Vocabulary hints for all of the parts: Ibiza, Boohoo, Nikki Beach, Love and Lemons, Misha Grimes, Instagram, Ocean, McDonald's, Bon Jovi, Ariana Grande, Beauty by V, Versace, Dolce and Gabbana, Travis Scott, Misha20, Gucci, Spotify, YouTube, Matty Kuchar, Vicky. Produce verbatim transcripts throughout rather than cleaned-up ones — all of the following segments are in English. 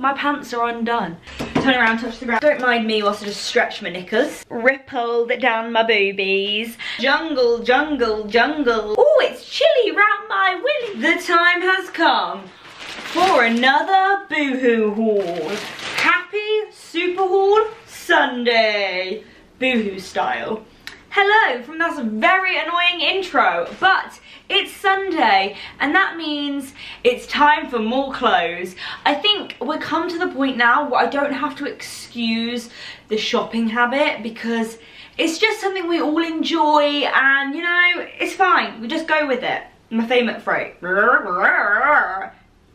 My pants are undone. Turn around, touch the ground. Don't mind me whilst I just stretch my knickers. Ripple down my boobies. Jungle, jungle, jungle. Oh, it's chilly round my willy. The time has come for another Boohoo haul. Happy Super Haul Sunday. Boohoo style. Hello from that very annoying intro, but it's Sunday and that means it's time for more clothes. I think we've come to the point now where I don't have to excuse the shopping habit because it's just something we all enjoy and, you know, it's fine. We just go with it. My favourite phrase.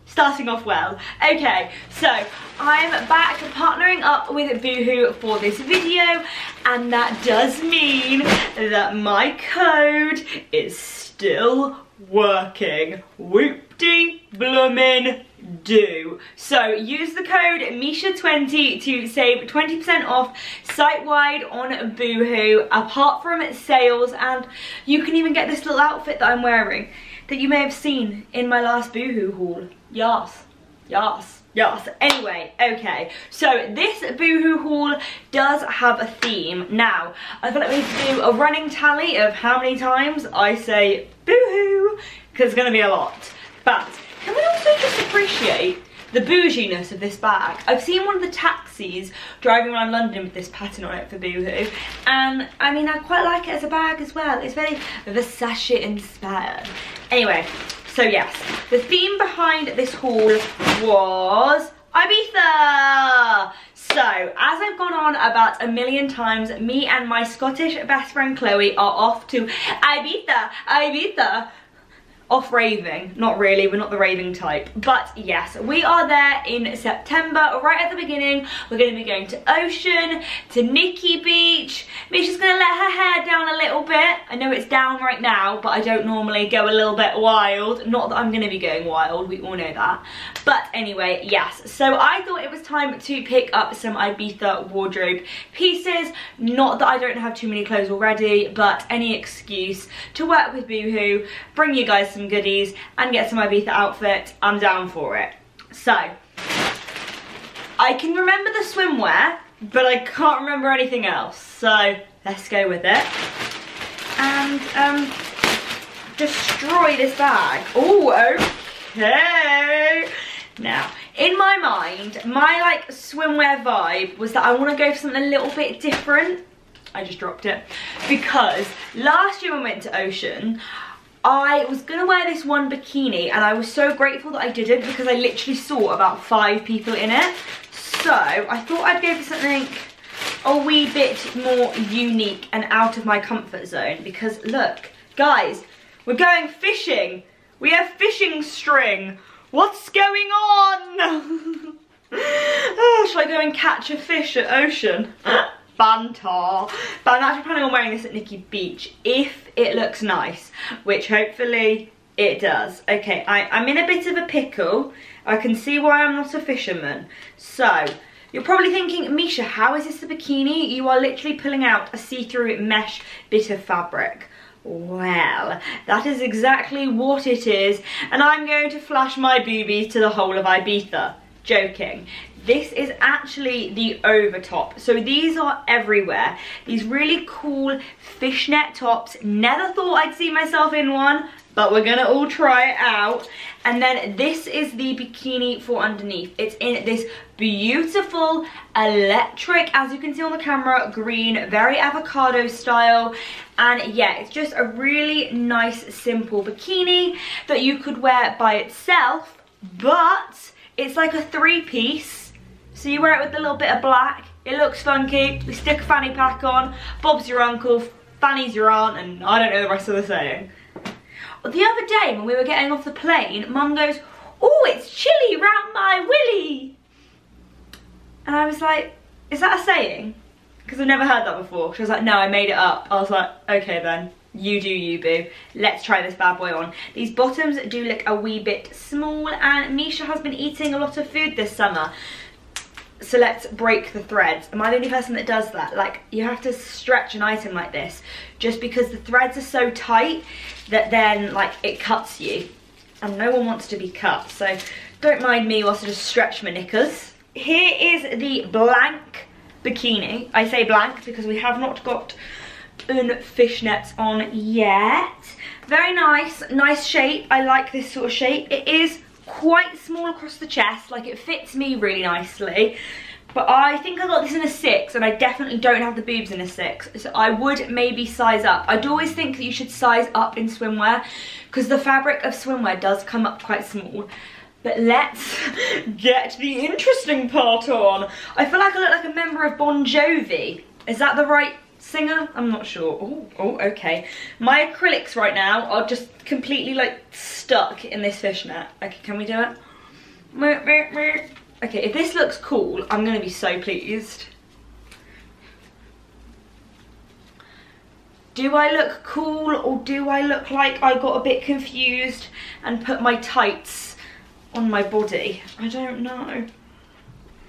Starting off well. Okay, so I'm back partnering up with Boohoo for this video, and that does mean that my code is still working. Whoop-de-bloomin' do. So use the code Misha twenty to save twenty percent off site-wide on Boohoo, apart from its sales, and you can even get this little outfit that I'm wearing that you may have seen in my last Boohoo haul. Yas, yas, yas. Anyway, okay, so this Boohoo haul does have a theme. Now, I feel like we need to do a running tally of how many times I say Boohoo, because it's going to be a lot. But can we also just appreciate the bouginess of this bag? I've seen one of the taxis driving around London with this pattern on it for Boohoo, and I mean, I quite like it as a bag as well. It's very Versace inspired. Anyway, so yes, the theme behind this haul was Ibiza. So, as I've gone on about a million times, me and my Scottish best friend Chloe are off to Ibiza, Ibiza. Off raving, not really, we're not the raving type, but yes, we are there in September. Right at the beginning, we're going to be going to Ocean, to Nikki Beach. Misha's going to let her hair down a little bit. I know it's down right now, but I don't normally go a little bit wild. Not that I'm going to be going wild, we all know that. But anyway, yes, so I thought it was time to pick up some Ibiza wardrobe pieces. Not that I don't have too many clothes already, but any excuse to work with Boohoo, bring you guys some goodies and get some Ibiza outfit, I'm down for it. So, I can remember the swimwear, but I can't remember anything else. So, let's go with it. And, um, destroy this bag. Oh, okay. Now, in my mind, my, like, swimwear vibe was that I want to go for something a little bit different. I just dropped it. Because last year when we went to Ocean, I was gonna wear this one bikini and I was so grateful that I didn't because I literally saw about five people in it. So I thought I'd go for something a wee bit more unique and out of my comfort zone because look, guys, we're going fishing. We have fishing string. What's going on? Oh, shall I go and catch a fish at Ocean? Banter. But I'm actually planning on wearing this at Nikki Beach if it looks nice, which hopefully it does. Okay, I, I'm in a bit of a pickle. I can see why I'm not a fisherman. So, you're probably thinking, Misha, how is this a bikini? You are literally pulling out a see-through mesh bit of fabric. Well, that is exactly what it is, and I'm going to flash my boobies to the whole of Ibiza. Joking. This is actually the overtop. So these are everywhere. These really cool fishnet tops. Never thought I'd see myself in one, but we're gonna all try it out. And then this is the bikini for underneath. It's in this beautiful, electric, as you can see on the camera, green, very avocado style. And yeah, it's just a really nice, simple bikini that you could wear by itself, but it's like a three-piece. So you wear it with a little bit of black, it looks funky, we stick a fanny pack on, Bob's your uncle, Fanny's your aunt, and I don't know the rest of the saying. Well, the other day when we were getting off the plane, Mum goes, "Oh, it's chilly round my willy." And I was like, is that a saying? Because I've never heard that before. She was like, no, I made it up. I was like, okay then. You do you, boo. Let's try this bad boy on. These bottoms do look a wee bit small, and Misha has been eating a lot of food this summer. So let's break the threads. Am I the only person that does that? Like, you have to stretch an item like this just because the threads are so tight that then, like, it cuts you. And no one wants to be cut. So don't mind me whilst I just stretch my knickers. Here is the blank bikini. I say blank because we have not got un fishnets on yet. Very nice, nice shape. I like this sort of shape. It is quite small across the chest, like it fits me really nicely. But I think I got this in a six, and I definitely don't have the boobs in a six. So I would maybe size up. I do always think that you should size up in swimwear, because the fabric of swimwear does come up quite small. But let's get the interesting part on. I feel like I look like a member of Bon Jovi. Is that the right singer? I'm not sure. Oh, oh, okay. My acrylics right now are just completely like stuck in this fishnet. Okay, can we do it? Okay, if this looks cool, I'm going to be so pleased. Do I look cool, or do I look like I got a bit confused and put my tights on my body? I don't know.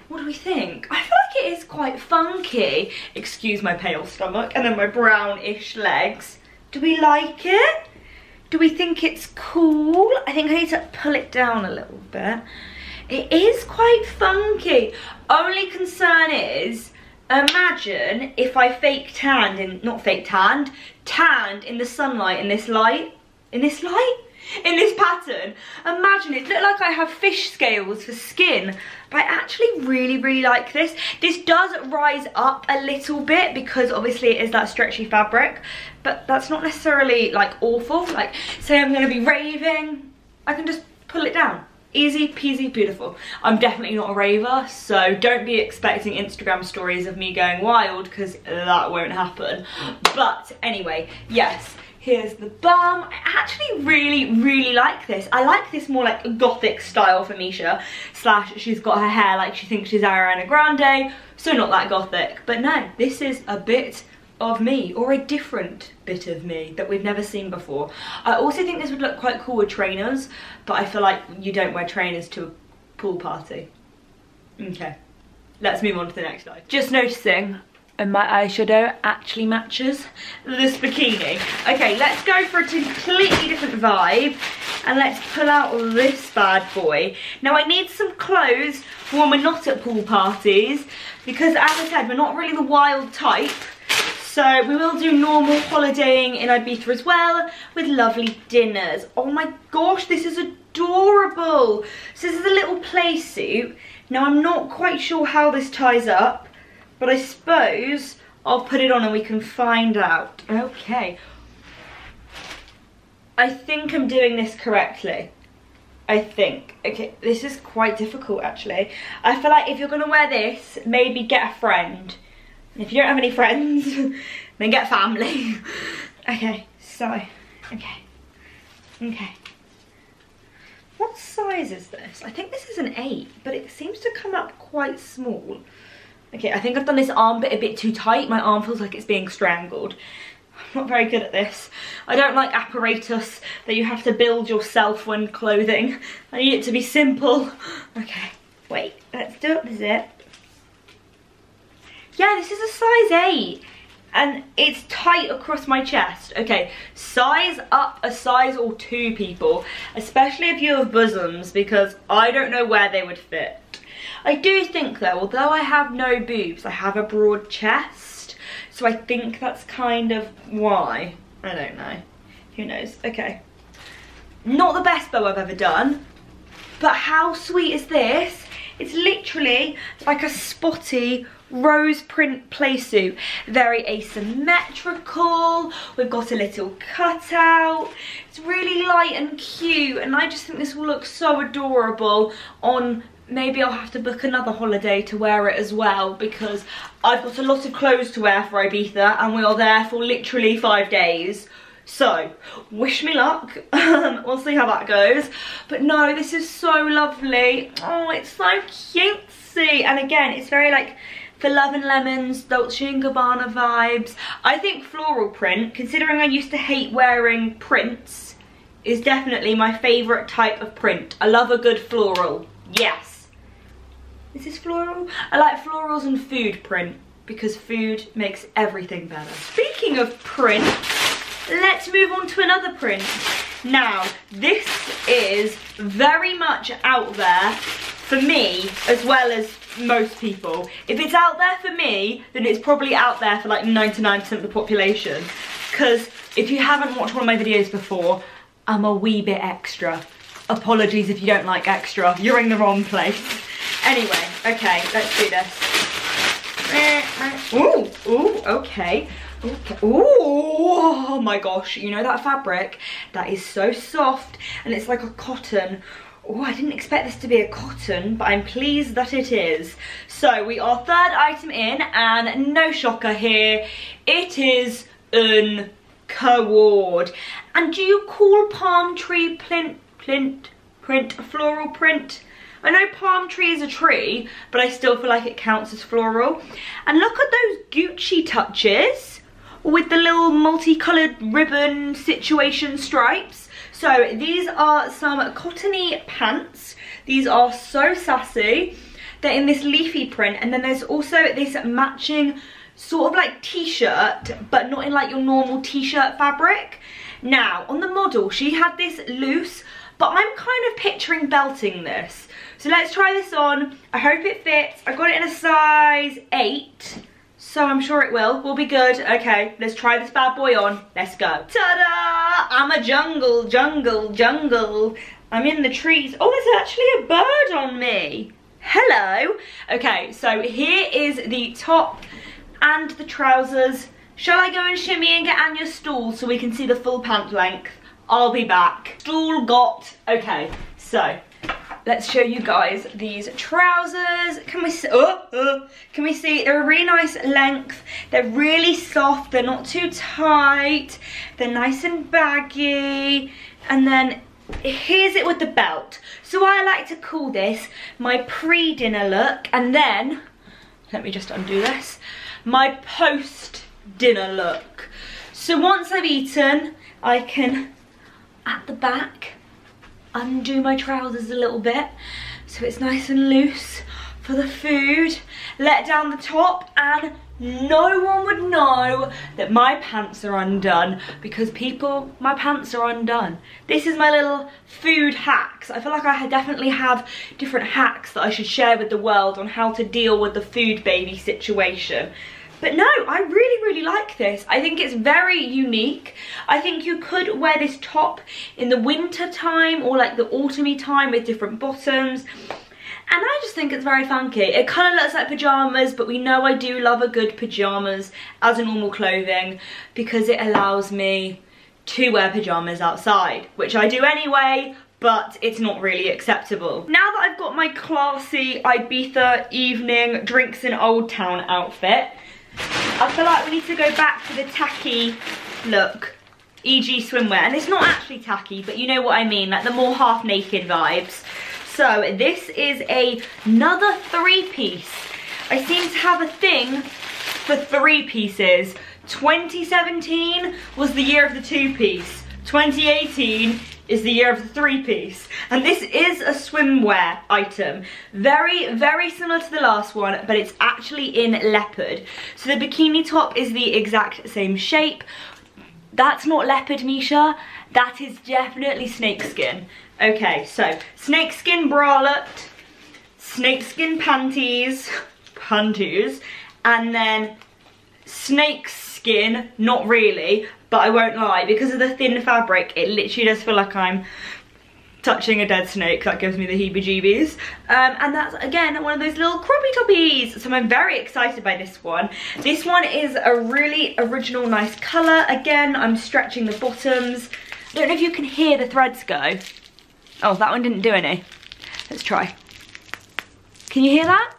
What do we think? I feel like it is quite funky. Excuse my pale stomach and then my brownish legs. Do we like it? Do we think it's cool? I think I need to pull it down a little bit. It is quite funky. Only concern is, imagine if I fake tanned in, not fake tanned, tanned in the sunlight, in this light, in this light? In this pattern. Imagine it looked like I have fish scales for skin. But I actually really, really like this. This does rise up a little bit because obviously it is that stretchy fabric. But that's not necessarily like awful. Like, say I'm gonna be raving, I can just pull it down. Easy peasy beautiful. I'm definitely not a raver, so don't be expecting Instagram stories of me going wild, because that won't happen. But anyway, yes, here's the bum. I actually really, really like this. I like this more like gothic style for Misha, slash she's got her hair like she thinks she's Ariana Grande, so not that gothic. But no, this is a bit of me, or a different bit of me that we've never seen before. I also think this would look quite cool with trainers, but I feel like you don't wear trainers to a pool party. Okay, let's move on to the next slide. Just noticing, and my eyeshadow actually matches this bikini. Okay, let's go for a completely different vibe, and let's pull out this bad boy. Now I need some clothes for when we're not at pool parties, because as I said, we're not really the wild type. So we will do normal holidaying in Ibiza as well, with lovely dinners. Oh my gosh, this is adorable. So this is a little play suit. Now I'm not quite sure how this ties up, but I suppose I'll put it on and we can find out. Okay. I think I'm doing this correctly. I think. Okay, this is quite difficult actually. I feel like if you're gonna wear this, maybe get a friend. If you don't have any friends, then get family. Okay, so, okay, okay. What size is this? I think this is an eight, but it seems to come up quite small. Okay, I think I've done this arm bit a bit too tight. My arm feels like it's being strangled. I'm not very good at this. I don't like apparatus that you have to build yourself when clothing. I need it to be simple. Okay, wait, let's do up the zip. Yeah, this is a size eight, and it's tight across my chest. Okay, size up a size or two, people, especially if you have bosoms, because I don't know where they would fit. I do think though, although I have no boobs, I have a broad chest, so I think that's kind of why. I don't know, who knows. Okay, not the best bow I've ever done, but how sweet is this? It's literally like a spotty rose print playsuit. Very asymmetrical. We've got a little cutout. It's really light and cute, and I just think this will look so adorable on, maybe I'll have to book another holiday to wear it as well, because I've got a lot of clothes to wear for Ibiza, and we are there for literally five days. So, wish me luck. We'll see how that goes. But no, this is so lovely. Oh, it's so cutesy. And again, it's very like the Love and Lemons, Dolce and Gabbana vibes. I think floral print, considering I used to hate wearing prints, is definitely my favourite type of print. I love a good floral. Yes. Is this floral? I like florals and food print, because food makes everything better. Speaking of print, let's move on to another print. Now, this is very much out there for me as well as most people. If it's out there for me, then it's probably out there for like ninety-nine percent of the population. Because if you haven't watched one of my videos before, I'm a wee bit extra. Apologies if you don't like extra. You're in the wrong place. Anyway, okay, let's do this. Ooh, ooh, okay. Okay. Ooh, oh my gosh, you know that fabric? That is so soft and it's like a cotton. Oh, I didn't expect this to be a cotton, but I'm pleased that it is. So we are third item in, and no shocker here, it is an cord. And do you call palm tree plint, plint, print, floral print? I know palm tree is a tree, but I still feel like it counts as floral. And look at those Gucci touches with the little multicoloured ribbon situation stripes. So these are some cottony pants. These are so sassy. They're in this leafy print, and then there's also this matching sort of like t-shirt, but not in like your normal t-shirt fabric. Now, on the model, she had this loose, but I'm kind of picturing belting this. So let's try this on. I hope it fits. I got it in a size eight, so I'm sure it will. We'll be good. Okay, let's try this bad boy on. Let's go. Ta-da! I'm a jungle, jungle, jungle. I'm in the trees. Oh, there's actually a bird on me. Hello. Okay, so here is the top and the trousers. Shall I go and shimmy and get Anya's stool so we can see the full pant length? I'll be back. Stool got. Okay, so let's show you guys these trousers. Can we see? Oh, oh, can we see? They're a really nice length. They're really soft. They're not too tight. They're nice and baggy. And then here's it with the belt. So I like to call this my pre-dinner look. And then, let me just undo this, my post-dinner look. So once I've eaten, I can, at the back, undo my trousers a little bit so it's nice and loose for the food, let down the top, and no one would know that my pants are undone, because people, my pants are undone. This is my little food hacks. I feel like I definitely have different hacks that I should share with the world on how to deal with the food baby situation. But no, I really, really like this. I think it's very unique. I think you could wear this top in the winter time or like the autumny time with different bottoms. And I just think it's very funky. It kind of looks like pyjamas, but we know I do love a good pyjamas as a normal clothing, because it allows me to wear pyjamas outside, which I do anyway, but it's not really acceptable. Now that I've got my classy Ibiza evening drinks in Old Town outfit, I feel like we need to go back to the tacky look, for example swimwear. And it's not actually tacky, but you know what I mean, like the more half-naked vibes. So this is a, another three-piece. I seem to have a thing for three pieces. twenty seventeen was the year of the two-piece. twenty eighteen is the year of the three-piece. And this is a swimwear item. Very, very similar to the last one, but it's actually in leopard. So the bikini top is the exact same shape. That's not leopard, Misha. That is definitely snakeskin. Okay, so snakeskin bralette, snakeskin panties, panties, and then snakeskin, not really, but I won't lie, because of the thin fabric, it literally does feel like I'm touching a dead snake. That gives me the heebie-jeebies. Um, and that's, again, one of those little croppy toppies. So I'm very excited by this one. This one is a really original, nice colour. Again, I'm stretching the bottoms. I don't know if you can hear the threads go. Oh, that one didn't do any. Let's try. Can you hear that?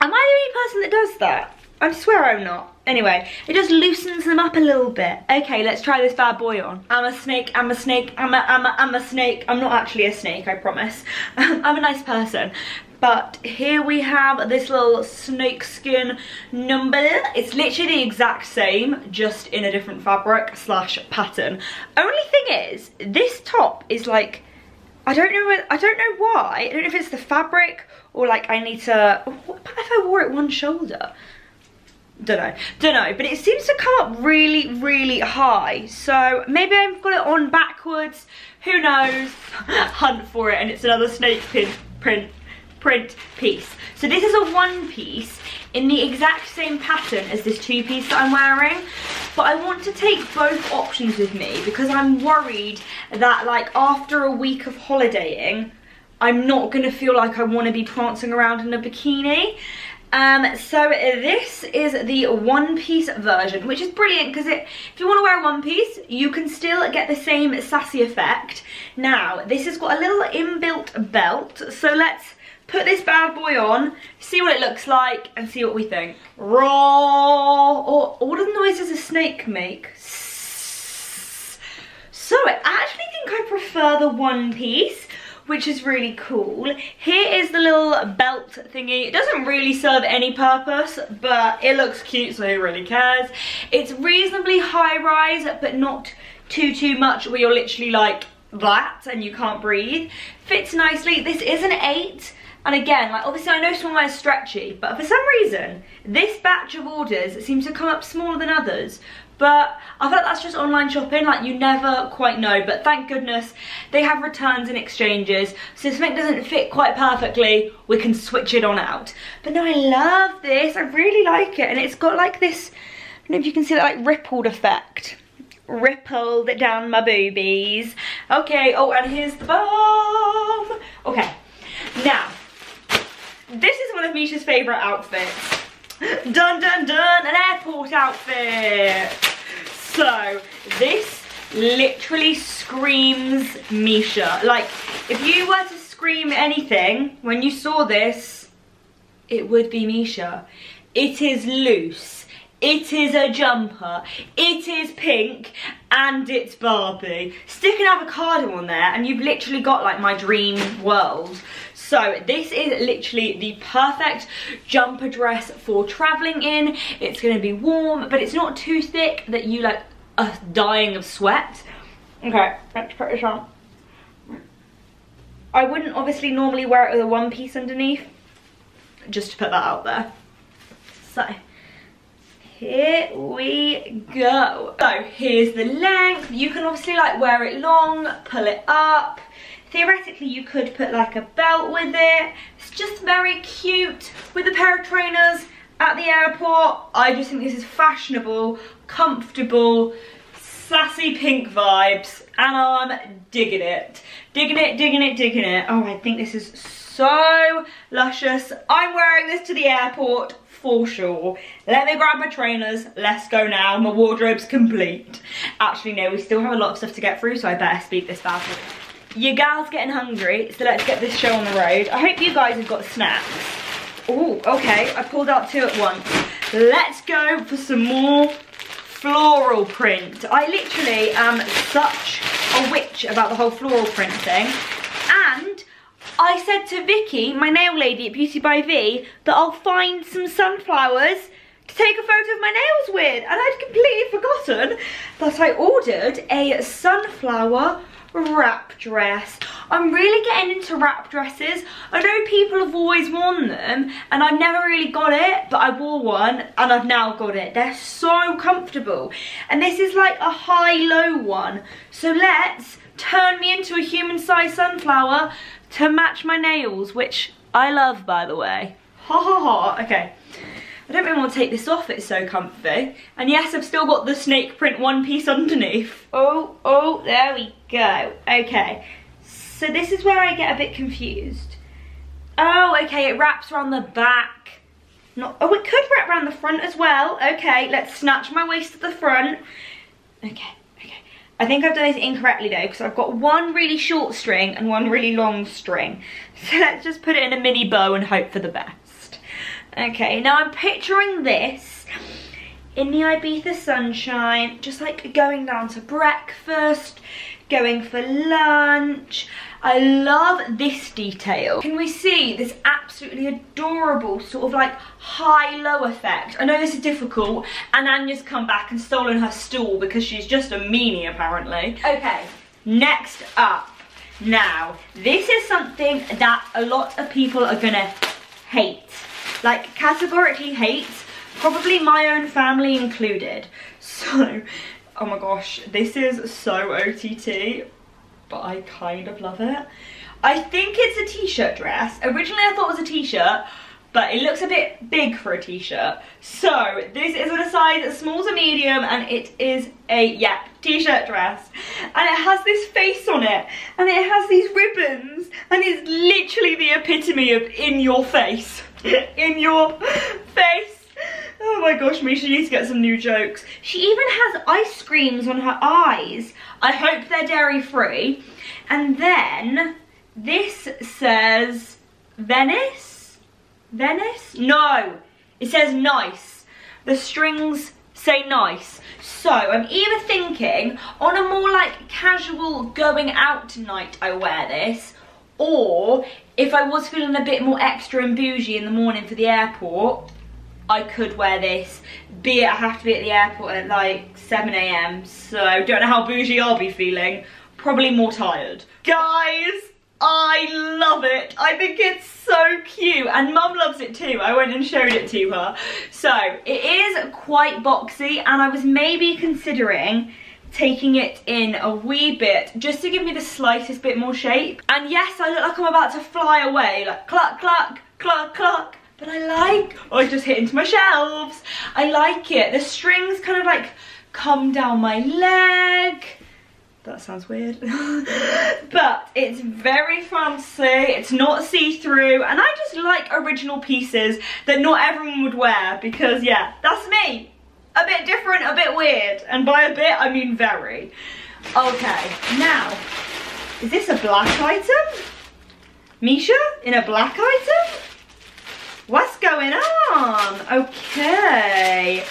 Am I the only person that does that? I swear I'm not. Anyway, it just loosens them up a little bit. Okay, let's try this bad boy on. I'm a snake, I'm a snake, I'm a, I'm a, I'm a snake. I'm not actually a snake, I promise. I'm a nice person. But here we have this little snakeskin number. It's literally the exact same, just in a different fabric slash pattern. Only thing is, this top is like, I don't know, I don't know why. I don't know if it's the fabric or like I need to, what if I wore it one shoulder? Don't know, don't know, but it seems to come up really, really high. So maybe I've got it on backwards. who knows? Hunt for it. And it's another snake pin print print piece. So this is a one piece in the exact same pattern as this two piece that I'm wearing, but I want to take both options with me because I'm worried that like after a week of holidaying, I'm not gonna feel like I want to be prancing around in a bikini. Um, so this is the one piece version, which is brilliant because it, if you want to wear a one piece, you can still get the same sassy effect. Now, this has got a little inbuilt belt, so let's put this bad boy on, see what it looks like, and see what we think. Roar! Or all the noises a snake makes. So I actually think I prefer the one piece, which is really cool. Here is the little belt thingy. It doesn't really serve any purpose, but it looks cute, so who really cares? It's reasonably high rise, but not too, too much where you're literally like that and you can't breathe. Fits nicely. This is an eight. And again, like obviously I know swimwear is stretchy, but for some reason, this batch of orders seems to come up smaller than others. But I thought that's just online shopping, like you never quite know. But thank goodness they have returns and exchanges. So if something doesn't fit quite perfectly, we can switch it on out. But no, I love this. I really like it. And it's got like this, I don't know if you can see that like rippled effect. Rippled down my boobies. Okay, oh, and here's the bomb. Okay, now, this is one of Misha's favourite outfits. Dun dun dun, an airport outfit. So this literally screams Misha. Like if you were to scream anything when you saw this, it would be Misha. It is loose, it is a jumper, it is pink, and it's Barbie. Stick an avocado on there and you've literally got like my dream world. So this is literally the perfect jumper dress for traveling in. It's gonna be warm, but it's not too thick that you like are uh, dying of sweat. Okay, let's put this on. I wouldn't obviously normally wear it with a one piece underneath, just to put that out there. So here we go. So here's the length. You can obviously like wear it long, pull it up. Theoretically, you could put like a belt with it. It's just very cute with a pair of trainers at the airport. I just think this is fashionable, comfortable, sassy pink vibes, and I'm digging it. Digging it, digging it, digging it. Oh, I think this is so luscious. I'm wearing this to the airport for sure. Let me grab my trainers. Let's go now. My wardrobe's complete. Actually, no, we still have a lot of stuff to get through, so I better speed this back up. Your gal's getting hungry, so let's get this show on the road. I hope you guys have got snacks. Oh, okay, I pulled out two at once. Let's go for some more floral print. I literally am such a witch about the whole floral print thing. And I said to Vicky, my nail lady at Beauty by V, that I'll find some sunflowers to take a photo of my nails with. And I'd completely forgotten that I ordered a sunflower wrap dress. I'm really getting into wrap dresses. I know people have always worn them and I've never really got it, but I wore one and I've now got it. They're so comfortable. And this is like a high-low one. So let's turn me into a human-sized sunflower to match my nails, which I love, by the way. Ha ha ha, okay. I don't really want to take this off, it's so comfy. And yes, I've still got the snake print one piece underneath. Oh, oh, there we go. Okay, so this is where I get a bit confused. Oh, okay, it wraps around the back. Not, oh, it could wrap around the front as well. Okay, let's snatch my waist at the front. Okay, okay. I think I've done this incorrectly though, because I've got one really short string and one really long string. So let's just put it in a mini bow and hope for the best. Okay, now I'm picturing this in the Ibiza sunshine, just like going down to breakfast, going for lunch. I love this detail. Can we see this absolutely adorable sort of like high-low effect? I know this is difficult, and Anya's come back and stolen her stool because she's just a meanie apparently. Okay, next up. Now, this is something that a lot of people are gonna hate. Like categorically hate, probably my own family included. So, oh my gosh, this is so O T T. but I kind of love it. I think it's a t-shirt dress. Originally I thought it was a t-shirt, but it looks a bit big for a t-shirt. So this is in a size small to medium, and it is a, yeah, t-shirt dress. And it has this face on it, and it has these ribbons, and it's literally the epitome of in your face. In your face. Oh my gosh, Misha needs to get some new jokes. She even has ice creams on her eyes. I hope they're dairy free. And then this says Venice? Venice? No, it says nice. The strings say nice. So I'm either thinking on a more like casual going out tonight I wear this, or if I was feeling a bit more extra and bougie in the morning for the airport, I could wear this. Be it I have to be at the airport at like seven A M, so I don't know how bougie I'll be feeling. Probably more tired. Guys, I love it. I think it's so cute, and Mum loves it too. I went and showed it to her. So it is quite boxy, and I was maybe considering taking it in a wee bit just to give me the slightest bit more shape. And yes, I look like I'm about to fly away, like cluck, cluck, cluck, cluck. But I like, oh, I just hit into my shelves. I like it. The strings kind of like come down my leg. That sounds weird. But it's very fancy. It's not see-through. And I just like original pieces that not everyone would wear, because yeah, that's me. A bit different, a bit weird. And by a bit, I mean very. Okay, now, is this a black item? Misha, in a black item? What's going on? Okay.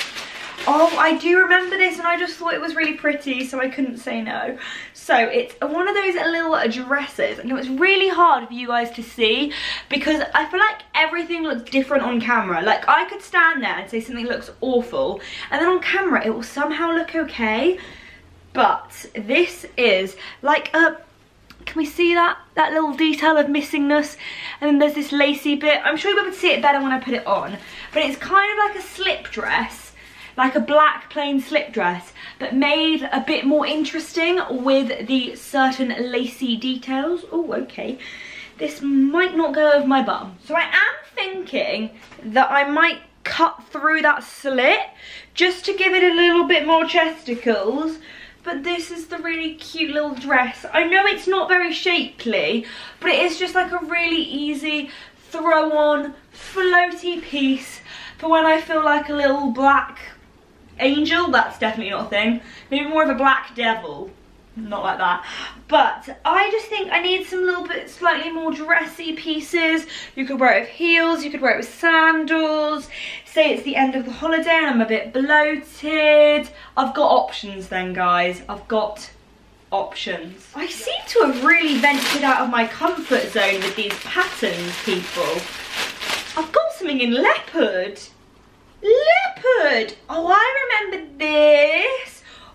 Oh, I do remember this, and I just thought it was really pretty, so I couldn't say no. So it's one of those little dresses. I know it's really hard for you guys to see, because I feel like everything looks different on camera. Like, I could stand there and say something looks awful, and then on camera it will somehow look okay. But this is like a... Can we see that? That little detail of missingness. And then there's this lacy bit. I'm sure you would see it better when I put it on. But it's kind of like a slip dress. Like a black plain slip dress. But made a bit more interesting with the certain lacy details. Oh, okay. This might not go over my bum. So I am thinking that I might cut through that slit just to give it a little bit more chesticles. But this is the really cute little dress. I know it's not very shapely, but it is just like a really easy throw-on, floaty piece for when I feel like a little black angel. That's definitely not a thing. Maybe more of a black devil. Not like that. But I just think I need some little bit slightly more dressy pieces. You could wear it with heels, you could wear it with sandals. Say it's the end of the holiday and I'm a bit bloated. I've got options then, guys. I've got options. I seem to have really ventured out of my comfort zone with these patterns, people. I've got something in leopard. Leopard! Oh, I remember this.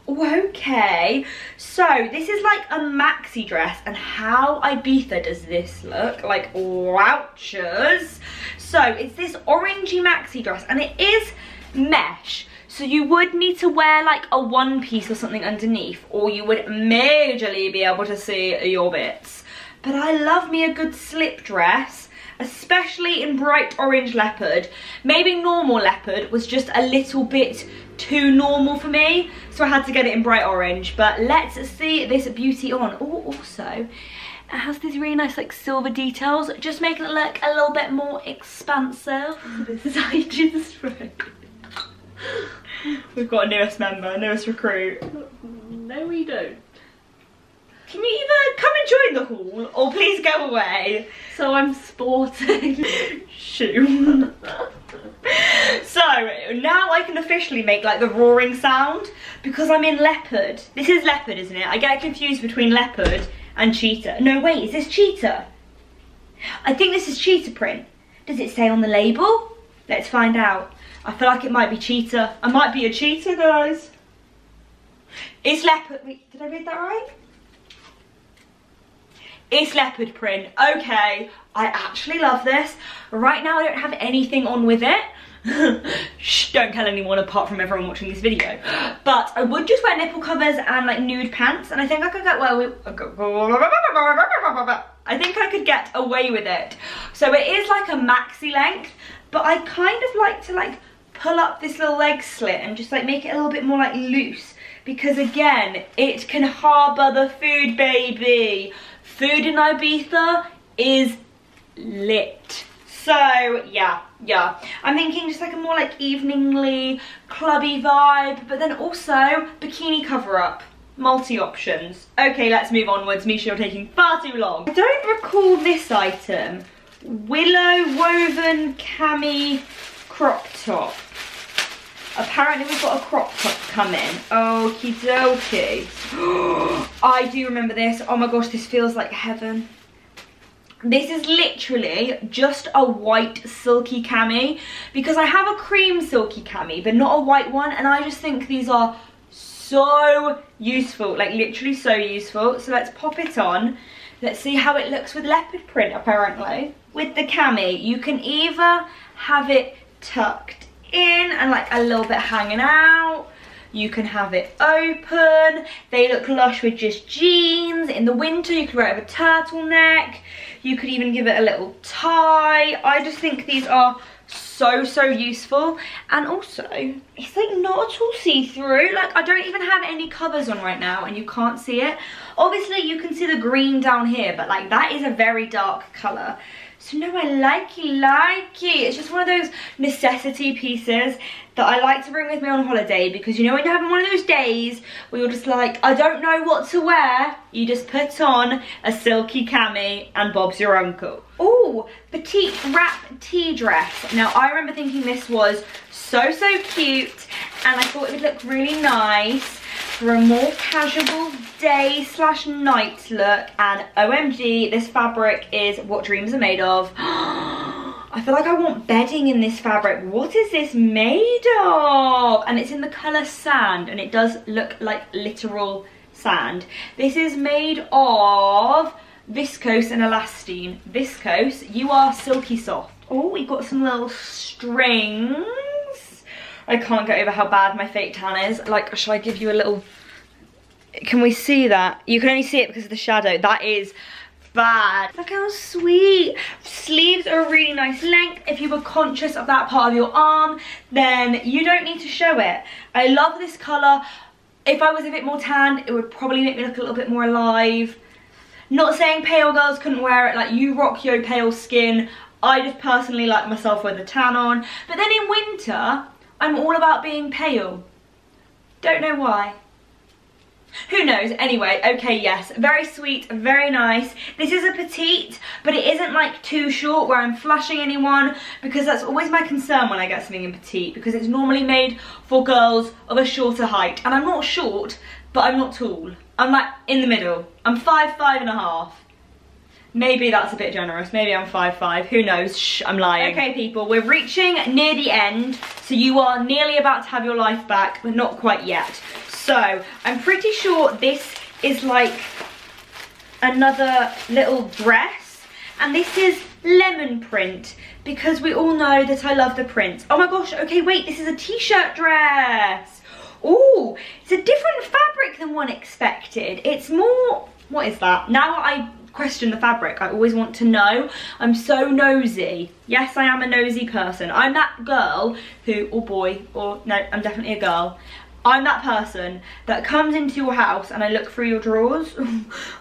Okay, so this is like a maxi dress, and how Ibiza does this look? Like wowchers. So it's this orangey maxi dress, and it is mesh, so you would need to wear like a one piece or something underneath, or you would majorly be able to see your bits. But I love me a good slip dress, especially in bright orange leopard. Maybe normal leopard was just a little bit too normal for me, so I had to get it in bright orange. But let's see this beauty on. Oh, also, it has these really nice like silver details, just making it look a little bit more expansive. We've got a newest member, newest recruit. No, we don't. Can you either come and join the haul, or please go away? So I'm sporting. Shoo. So now I can officially make like the roaring sound, because I'm in leopard. This is leopard, isn't it? I get confused between leopard and cheetah. No, wait, is this cheetah? I think this is cheetah print. Does it say on the label? Let's find out. I feel like it might be cheetah. I might be a cheetah, guys. It's leopard. Wait, did I read that right? It's leopard print. Okay, I actually love this. Right now I don't have anything on with it. Shh, don't tell anyone apart from everyone watching this video. But I would just wear nipple covers and like nude pants, and I think I could get well with I think I could get away with it. So it is like a maxi length, but I kind of like to like pull up this little leg slit and just like make it a little bit more like loose, because again, it can harbour the food, baby. Food in Ibiza is lit. So yeah, yeah. I'm thinking just like a more like eveningly clubby vibe, but then also bikini cover up. Multi options. Okay, let's move onwards. Misha, you're taking far too long. I don't recall this item. Willow woven cami crop top. Apparently we've got a crop top coming. Okie dokie. I do remember this. Oh my gosh, this feels like heaven. This is literally just a white silky cami, because I have a cream silky cami but not a white one, and I just think these are so useful, like literally so useful. So let's pop it on. Let's see how it looks with leopard print. Apparently with the cami you can either have it tucked in and like a little bit hanging out, you can have it open. They look lush with just jeans. In the winter you could wear it with a turtleneck. You could even give it a little tie. I just think these are so, so useful. And also, it's like not at all see-through. Like, I don't even have any covers on right now and you can't see it. Obviously you can see the green down here, but like that is a very dark color. So no, I likey, likey. It's just one of those necessity pieces that I like to bring with me on holiday, because you know when you're having one of those days where you're just like, I don't know what to wear, you just put on a silky cami and Bob's your uncle. Oh, petite wrap tea dress. Now I remember thinking this was so, so cute, and I thought it would look really nice for a more casual day slash night look, and O M G, this fabric is what dreams are made of. I feel like I want bedding in this fabric. What is this made of? And it's in the colour sand, and it does look like literal sand. This is made of viscose and elastine. Viscose, you are silky soft. Oh, we've got some little strings. I can't get over how bad my fake tan is. Like, shall I give you a little... Can we see that? You can only see it because of the shadow. That is bad. Look how sweet. Sleeves are a really nice length. If you were conscious of that part of your arm, then you don't need to show it. I love this colour. If I was a bit more tan, it would probably make me look a little bit more alive. Not saying pale girls couldn't wear it. Like, you rock your pale skin. I just personally like myself with a tan on. But then in winter... I'm all about being pale. Don't know why. Who knows? Anyway, okay, yes. Very sweet, very nice. This is a petite, but it isn't like too short where I'm flashing anyone, because that's always my concern when I get something in petite, because it's normally made for girls of a shorter height. And I'm not short, but I'm not tall. I'm like in the middle. I'm five, five and a half. Maybe that's a bit generous. Maybe I'm five foot five. Who knows? Shh, I'm lying. Okay, people, we're reaching near the end. So you are nearly about to have your life back, but not quite yet. So I'm pretty sure this is like another little dress. And this is lemon print, because we all know that I love the print. Oh my gosh. Okay, wait. This is a t-shirt dress. Oh, it's a different fabric than one expected. It's more... What is that? Now I... question the fabric. I always want to know. I'm so nosy. Yes, I am a nosy person. I'm that girl who, or boy, or no, I'm definitely a girl. I'm that person that comes into your house and I look through your drawers.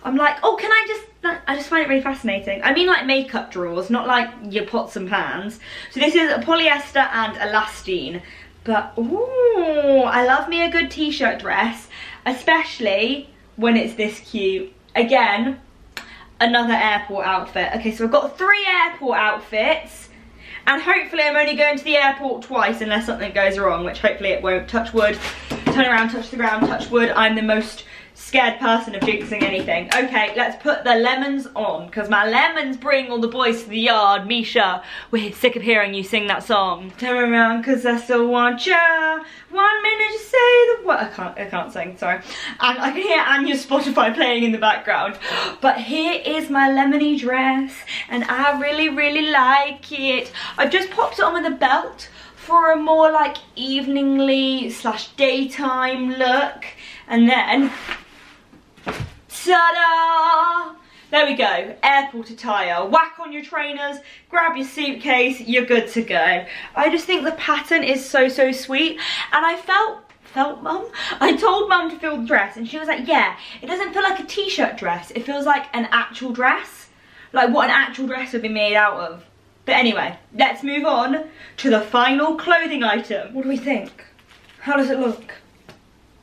I'm like, oh, can I just, I just find it really fascinating. I mean like makeup drawers, not like your pots and pans. So this is a polyester and elastine. But, ooh, I love me a good t-shirt dress, especially when it's this cute. Again, another airport outfit. Okay, so I've got three airport outfits, and hopefully I'm only going to the airport twice unless something goes wrong, which hopefully it won't. Touch wood. Turn around, touch the ground, touch wood. I'm the most scared person of jinxing anything. Okay, let's put the lemons on, because my lemons bring all the boys to the yard. Misha, we're sick of hearing you sing that song. Turn around, because I still want ya. One minute you say the word. I can't, I can't sing, sorry. And I can hear Anya's Spotify playing in the background. But here is my lemony dress, and I really, really like it. I've just popped it on with a belt for a more like eveningly slash daytime look. And then, ta-da! There we go, airport attire. Whack on your trainers, grab your suitcase, you're good to go. I just think the pattern is so, so sweet. And I felt, felt mum? I told mum to feel the dress, and she was like, yeah, it doesn't feel like a t-shirt dress. It feels like an actual dress. Like what an actual dress would be made out of. But anyway, let's move on to the final clothing item. What do we think? How does it look?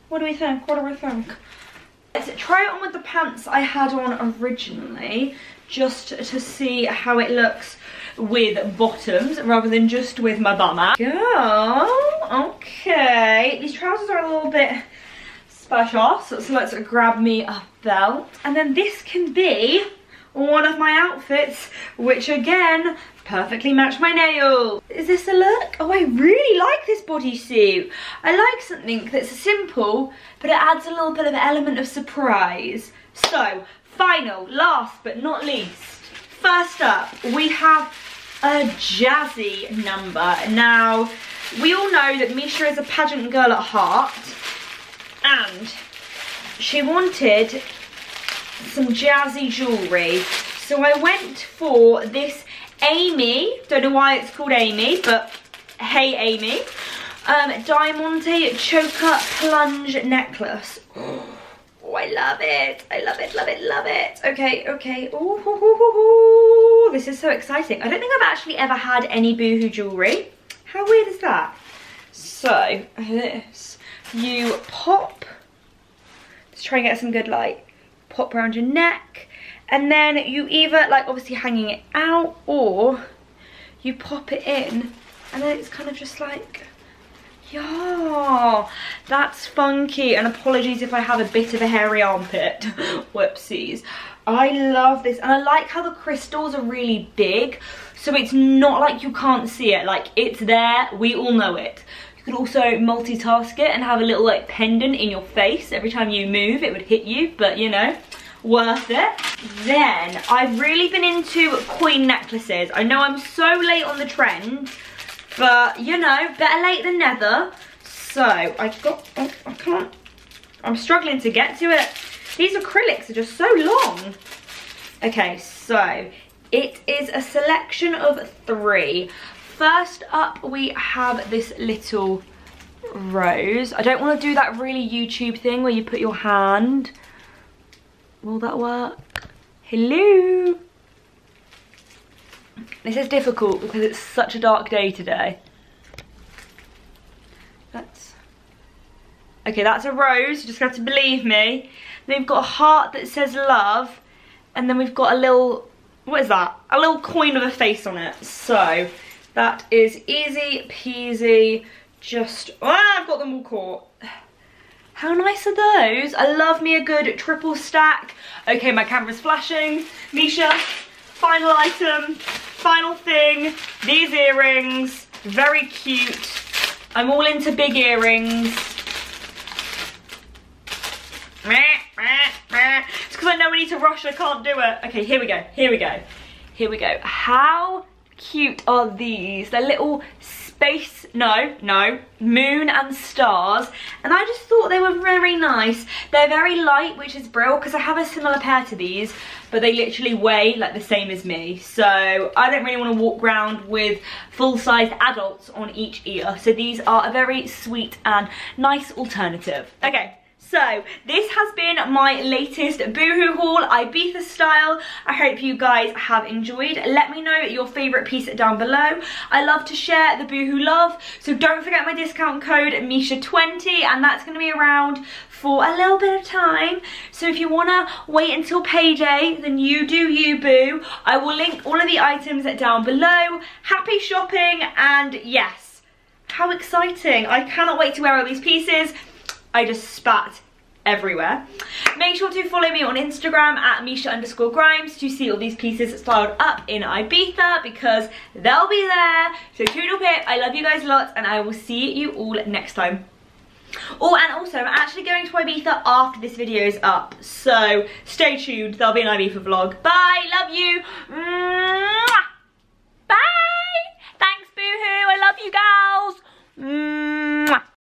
What do we think? What do we think? Let's try it on with the pants I had on originally, just to see how it looks with bottoms rather than just with my bum out. Girl, okay. These trousers are a little bit special, so let's grab me a belt. And then this can be one of my outfits, which again, perfectly match my nail. Is this a look? Oh, I really like this bodysuit. I like something that's simple, but it adds a little bit of an element of surprise. So, final, last but not least, first up, we have a jazzy number. Now, we all know that Misha is a pageant girl at heart, and she wanted some jazzy jewellery. So I went for this Amy, don't know why it's called Amy, but hey Amy, um, Diamante Choker Plunge Necklace. Oh, I love it, I love it, love it, love it. Okay, okay, ooh, hoo, hoo, hoo, hoo. This is so exciting. I don't think I've actually ever had any Boohoo jewellery. How weird is that? So, this, you pop, let's try and get some good light, pop around your neck. And then you either, like, obviously hanging it out, or you pop it in, and then it's kind of just like, yeah, that's funky. And apologies if I have a bit of a hairy armpit. Whoopsies. I love this, and I like how the crystals are really big, so it's not like you can't see it. Like, it's there, we all know it. You could also multitask it and have a little, like, pendant in your face. Every time you move, it would hit you, but, you know, worth it. Then I've really been into coin necklaces. I know I'm so late on the trend, but you know, better late than never. So I got, oh, I can't, I'm struggling to get to it. These acrylics are just so long. Okay, so it is a selection of three. First up, we have this little rose. I don't want to do that really YouTube thing where you put your hand. Will that work? Hello? This is difficult because it's such a dark day today. That's... okay, that's a rose, you just have to believe me. Then we've got a heart that says love, and then we've got a little... what is that? A little coin of a face on it. So, that is easy peasy, just... ah, I've got them all caught. How nice are those? I love me a good triple stack. Okay, my camera's flashing. Misha, final item, final thing. These earrings, very cute. I'm all into big earrings. It's because I know I need to rush, I can't do it. Okay, here we go, here we go, here we go. How cute are these? They're little space, no, no, moon and stars, and I just thought they were very nice. They're very light, which is brill, because I have a similar pair to these, but they literally weigh like the same as me, so I don't really want to walk around with full-size adults on each ear, so these are a very sweet and nice alternative. Okay, so this has been my latest Boohoo haul, Ibiza style. I hope you guys have enjoyed. Let me know your favourite piece down below. I love to share the Boohoo love, so don't forget my discount code Misha twenty, and that's going to be around for a little bit of time. So if you want to wait until payday, then you do you, boo. I will link all of the items down below. Happy shopping, and yes, how exciting. I cannot wait to wear all these pieces. I just spat everywhere. Make sure to follow me on Instagram at Misha underscore Grimes to see all these pieces styled up in Ibiza, because they'll be there. So tune up it. I love you guys lots, and I will see you all next time. Oh, and also, I'm actually going to Ibiza after this video is up, so stay tuned. There'll be an Ibiza vlog. Bye, love you. Mwah. Bye. Thanks, Boohoo. I love you, girls. Mwah.